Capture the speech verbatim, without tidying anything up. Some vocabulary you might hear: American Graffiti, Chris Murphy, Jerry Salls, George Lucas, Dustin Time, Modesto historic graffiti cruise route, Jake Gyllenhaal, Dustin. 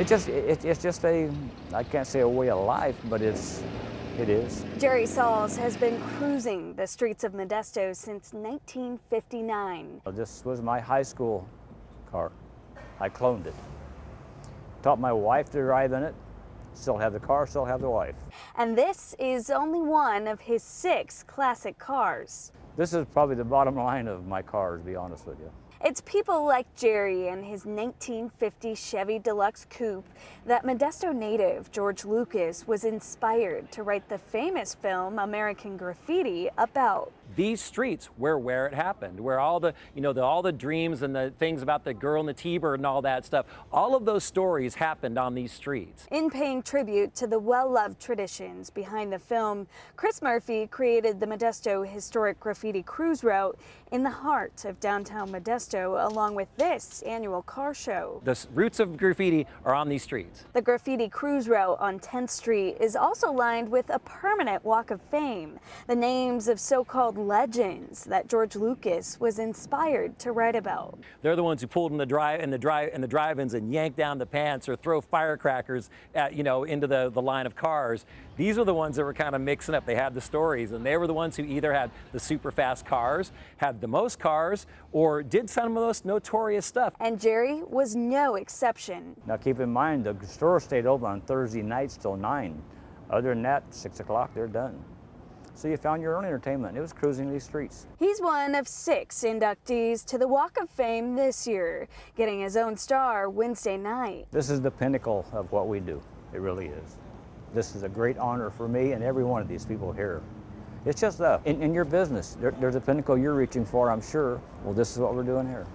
It just, it, it's just a, I can't say a way of life, but it's, it is. Jerry Salls has been cruising the streets of Modesto since nineteen fifty-nine. This was my high school car. I cloned it. Taught my wife to drive in it. Still have the car, still have the wife. And this is only one of his six classic cars. This is probably the bottom line of my cars, to be honest with you. It's people like Jerry and his nineteen fifty Chevy Deluxe Coupe that Modesto native George Lucas was inspired to write the famous film American Graffiti about. These streets were where it happened, where all the, you know, the, all the dreams and the things about the girl and the T-bird and all that stuff, all of those stories happened on these streets. In paying tribute to the well-loved traditions behind the film, Chris Murphy created the Modesto Historic Graffiti Cruise Route in the heart of downtown Modesto, along with this annual car show. The roots of graffiti are on these streets. The graffiti cruise route on tenth street is also lined with a permanent walk of fame, the names of so-called legends that George Lucas was inspired to write about. They're the ones who pulled in the drive in the drive in the drive-ins and yanked down the pants or throw firecrackers at, you know, into the, the line of cars. These are the ones that were kind of mixing up. They had the stories, and they were the ones who either had the super fast cars, had the most cars, or did some of the most notorious stuff. And Jerry was no exception. Now keep in mind, the store stayed open on Thursday nights till nine. Other than that, six o'clock, they're done. So you found your own entertainment. It was cruising these streets. He's one of six inductees to the Walk of Fame this year, getting his own star Wednesday night. This is the pinnacle of what we do. It really is. This is a great honor for me and every one of these people here. It's just that in, in your business, there, there's a pinnacle you're reaching for, I'm sure. Well, this is what we're doing here.